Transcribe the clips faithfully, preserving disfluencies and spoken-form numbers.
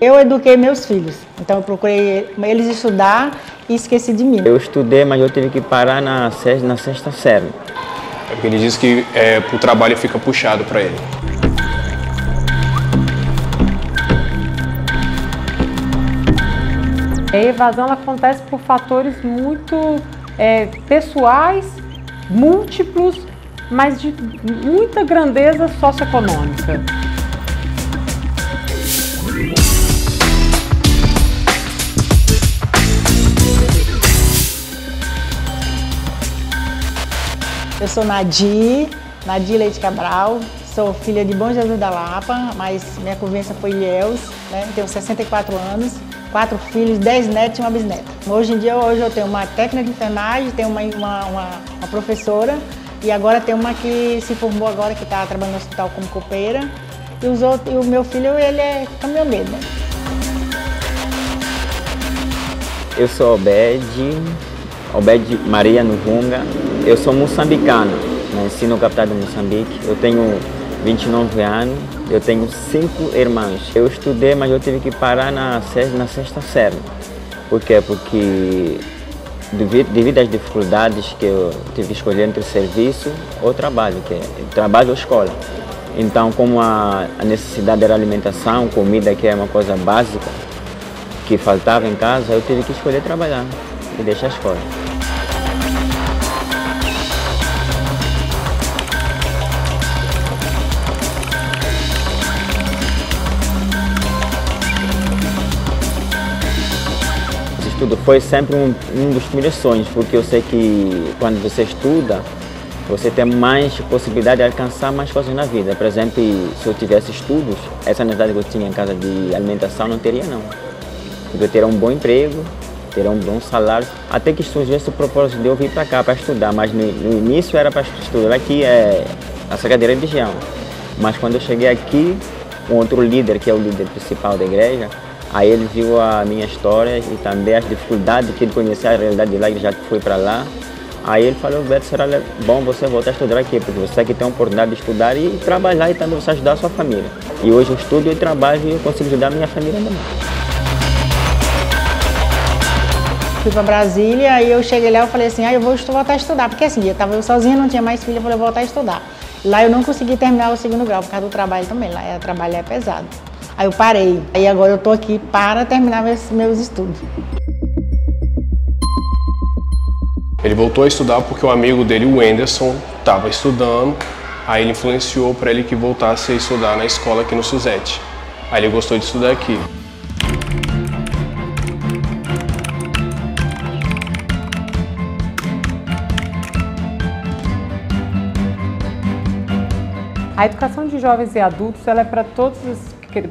Eu eduquei meus filhos, então eu procurei eles estudar e esqueci de mim. Eu estudei, mas eu tive que parar na sexta, na sexta série. É porque ele diz que é, o trabalho fica puxado para ele. A evasão ela acontece por fatores muito é, pessoais, múltiplos, mas de muita grandeza socioeconômica. Eu sou Nadir, Nadir Leite Cabral, sou filha de Bom Jesus da Lapa, mas minha convivência foi I E L S, né? Tenho sessenta e quatro anos, quatro filhos, dez netos e uma bisneta. Hoje em dia hoje eu tenho uma técnica de enfermagem, tenho uma, uma, uma, uma professora e agora tem uma que se formou agora, que está trabalhando no hospital como copeira. E, os outros, e o meu filho, ele é caminhoneiro, né? Eu sou Obede, Obede Maria Nuvunga. Eu sou moçambicano, né? Ensino na capital de Moçambique. Eu tenho vinte e nove anos, eu tenho cinco irmãos. Eu estudei, mas eu tive que parar na sexta, na sexta série. Por quê? Porque devido, devido às dificuldades que eu tive que escolher entre serviço ou trabalho, que é trabalho ou escola. Então, como a, a necessidade era alimentação, comida, que é uma coisa básica, que faltava em casa, eu tive que escolher trabalhar e deixar a escola. Estudo foi sempre um, um dos meus sonhos, porque eu sei que quando você estuda, você tem mais possibilidade de alcançar mais coisas na vida. Por exemplo, se eu tivesse estudos, essa necessidade que eu tinha em casa de alimentação não teria não. Porque eu teria um bom emprego, teria um bom salário, até que surgisse o propósito de eu vir para cá para estudar, mas no, no início era para estudar aqui, é essa cadeira de religião. Mas quando eu cheguei aqui, um outro líder, que é o líder principal da igreja, aí ele viu a minha história e também as dificuldades que ele conhecia, a realidade de lá, que já foi para lá. Aí ele falou, Beto, será bom você voltar a estudar aqui, porque você aqui tem a oportunidade de estudar e trabalhar e também você ajudar a sua família. E hoje eu estudo e trabalho e eu consigo ajudar a minha família também. Fui para Brasília e eu cheguei lá e falei assim, ah, eu vou voltar a estudar, porque assim, eu estava sozinha, não tinha mais filha, eu falei, vou voltar a estudar. Lá eu não consegui terminar o segundo grau, por causa do trabalho também, lá o trabalho é pesado. Aí eu parei, aí agora eu estou aqui para terminar meus, meus estudos. Ele voltou a estudar porque o amigo dele, o Anderson, estava estudando, aí ele influenciou para ele que voltasse a estudar na escola aqui no Suzete. Aí ele gostou de estudar aqui. A educação de jovens e adultos ela é para todas as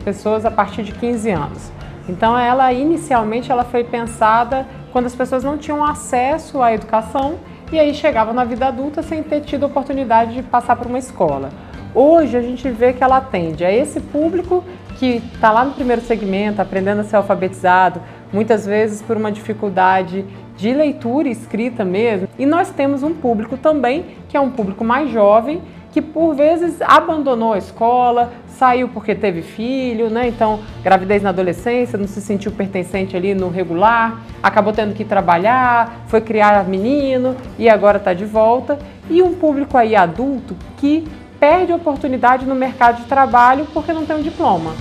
pessoas a partir de quinze anos. Então ela inicialmente ela foi pensada quando as pessoas não tinham acesso à educação e aí chegavam na vida adulta sem ter tido a oportunidade de passar por uma escola. Hoje a gente vê que ela atende a esse público que está lá no primeiro segmento, aprendendo a ser alfabetizado, muitas vezes por uma dificuldade de leitura e escrita mesmo. E nós temos um público também que é um público mais jovem, que por vezes abandonou a escola, saiu porque teve filho, né? Então gravidez na adolescência, não se sentiu pertencente ali no regular, acabou tendo que trabalhar, foi criar menino e agora está de volta. E um público aí adulto que perde oportunidade no mercado de trabalho porque não tem um diploma.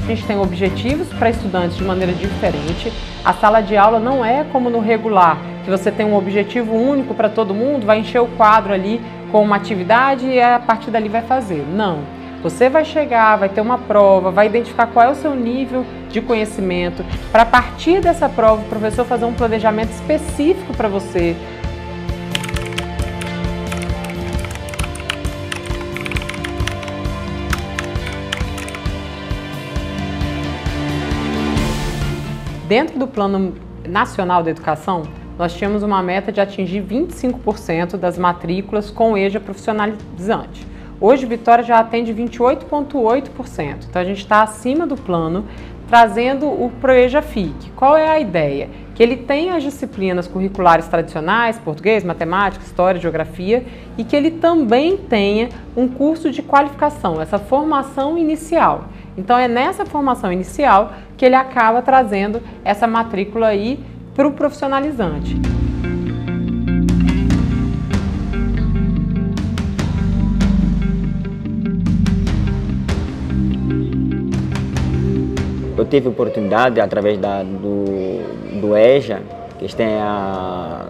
A gente tem objetivos para estudantes de maneira diferente. A sala de aula não é como no regular, que você tem um objetivo único para todo mundo, vai encher o quadro ali com uma atividade e a partir dali vai fazer. Não. Você vai chegar, vai ter uma prova, vai identificar qual é o seu nível de conhecimento. Para partir dessa prova, o professor fazer um planejamento específico para você. Dentro do Plano Nacional de Educação, nós tínhamos uma meta de atingir vinte e cinco por cento das matrículas com EJA profissionalizante. Hoje, Vitória já atende vinte e oito vírgula oito por cento. Então, a gente está acima do plano, trazendo o ProEJA F I C. Qual é a ideia? Que ele tenha as disciplinas curriculares tradicionais, português, matemática, história, geografia, e que ele também tenha um curso de qualificação, essa formação inicial. Então, é nessa formação inicial que ele acaba trazendo essa matrícula aí para o profissionalizante. Eu tive oportunidade, através da, do, do EJA, que tem a,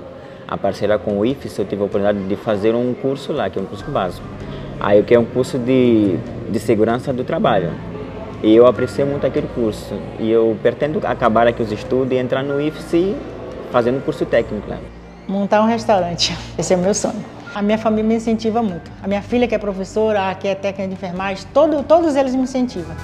a parceria com o I F E S, eu tive a oportunidade de fazer um curso lá, que é um curso básico. Aí, que é um curso de, de segurança do trabalho. E eu apreciei muito aquele curso. E eu pretendo acabar aqui os estudos e entrar no I F C fazendo curso técnico lá. Montar um restaurante, esse é o meu sonho. A minha família me incentiva muito. A minha filha, que é professora, que é técnica de enfermagem, todo, todos eles me incentivam.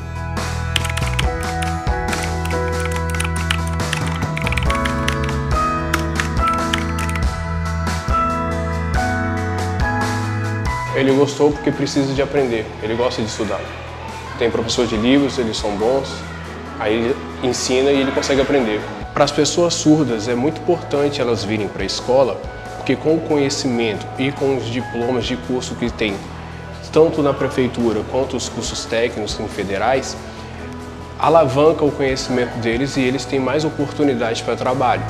Ele gostou porque precisa de aprender, ele gosta de estudar. Tem professor de livros, eles são bons, aí ele ensina e ele consegue aprender. Para as pessoas surdas é muito importante elas virem para a escola, porque com o conhecimento e com os diplomas de curso que tem, tanto na prefeitura quanto os cursos técnicos em federais, alavanca o conhecimento deles e eles têm mais oportunidades para trabalho.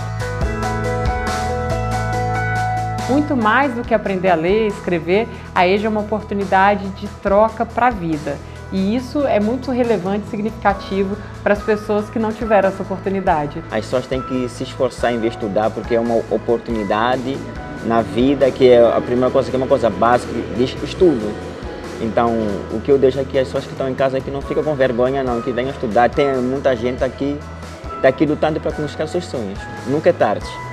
Muito mais do que aprender a ler e escrever, a EJA é uma oportunidade de troca para a vida. E isso é muito relevante e significativo para as pessoas que não tiveram essa oportunidade. As pessoas têm que se esforçar em estudar, porque é uma oportunidade na vida, que é a primeira coisa, que é uma coisa básica, de estudo. Então, o que eu deixo aqui, as pessoas que estão em casa, que não ficam com vergonha não, que venham estudar. Tem muita gente aqui, está aqui lutando para conquistar seus sonhos. Nunca é tarde.